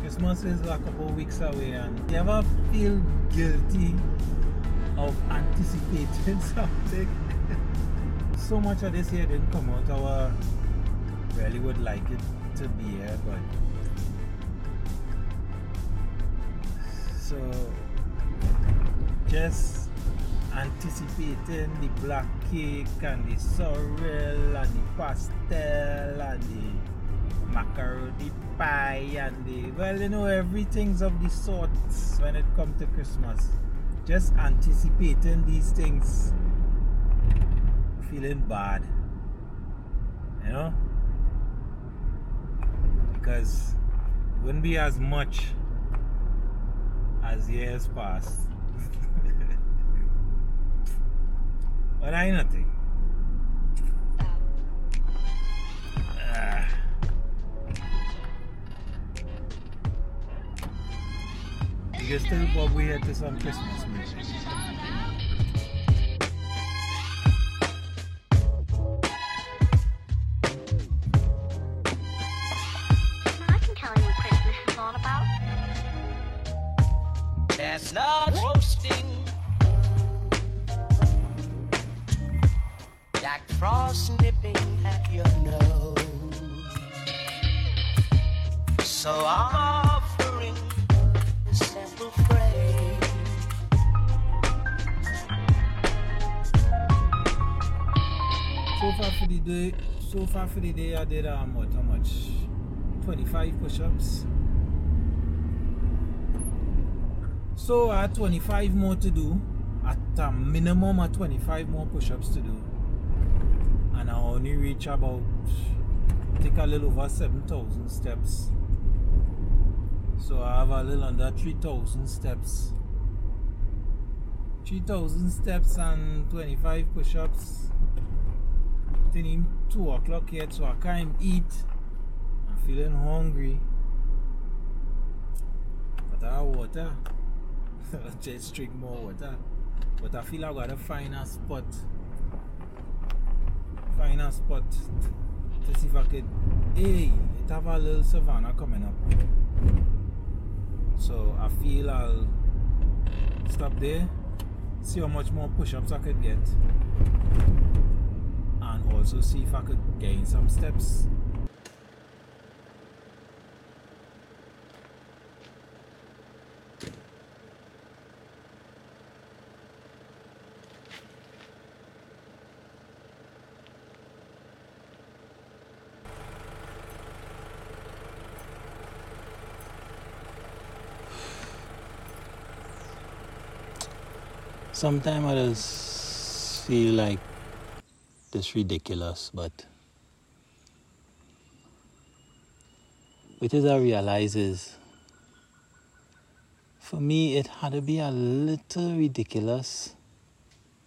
Christmas is a couple of weeks away, and you ever feel guilty of anticipating something? So much of this year didn't come out. I really would like it to be here, but so just anticipating the black cake and the sorrel and the pastel and the macaroni pie and the, well, you know, everything's of the sorts when it comes to Christmas. Just anticipating these things, feeling bad, you know, because it wouldn't be as much as years past. But I ain't nothing. You can still probably head to some Christmas music. I can tell you what Christmas is all about. That's not roasting. Jack Frost nipping at your nose. So I'm offering a simple phrase. So far for the day, I did how much? 25 push-ups. So I had 25 more to do. At a minimum, I had 25 more push-ups to do. And I only reach about, I think, a little over 7,000 steps. So I have a little under 3,000 steps. 3,000 steps and 25 push-ups. It's even 2 o'clock yet, so I can't eat. I'm feeling hungry. But I have water. Just drink more water. But I feel I gotta find a spot. To see if I could. Hey, it have a little savannah coming up, so I feel I'll stop there, see how much more push-ups I could get, and also see if I could gain some steps. Sometimes I just feel like it's ridiculous, but what I realize is, for me, it had to be a little ridiculous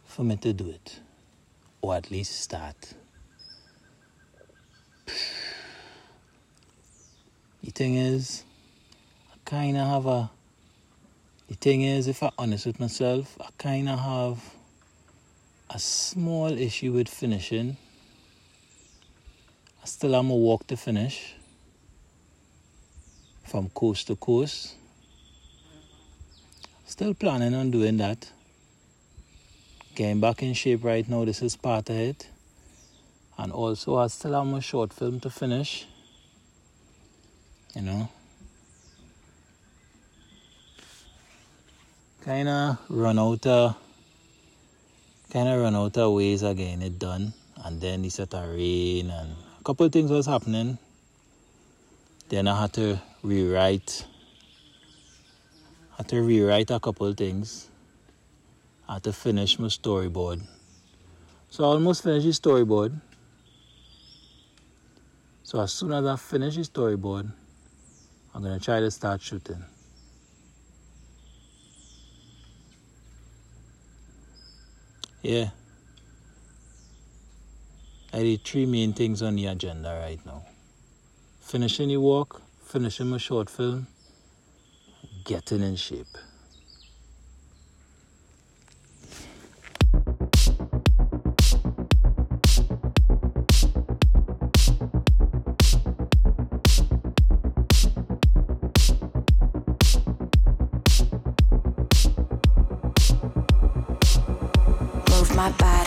for me to do it, or at least start. The thing is, if I'm honest with myself, I kind of have a small issue with finishing. I still am a walk to finish from coast to coast. Still planning on doing that. Getting back in shape right now, this is part of it. And also, I still have my short film to finish, you know. Kind of run out of ways of getting it done, and then it started to rain, and a couple of things was happening. Then I had to rewrite. A couple of things. I had to finish my storyboard. So I almost finished the storyboard. So as soon as I finish the storyboard, I'm gonna try to start shooting. Yeah, I did 3 main things on the agenda right now. Finishing the walk, finishing my short film, getting in shape. my body.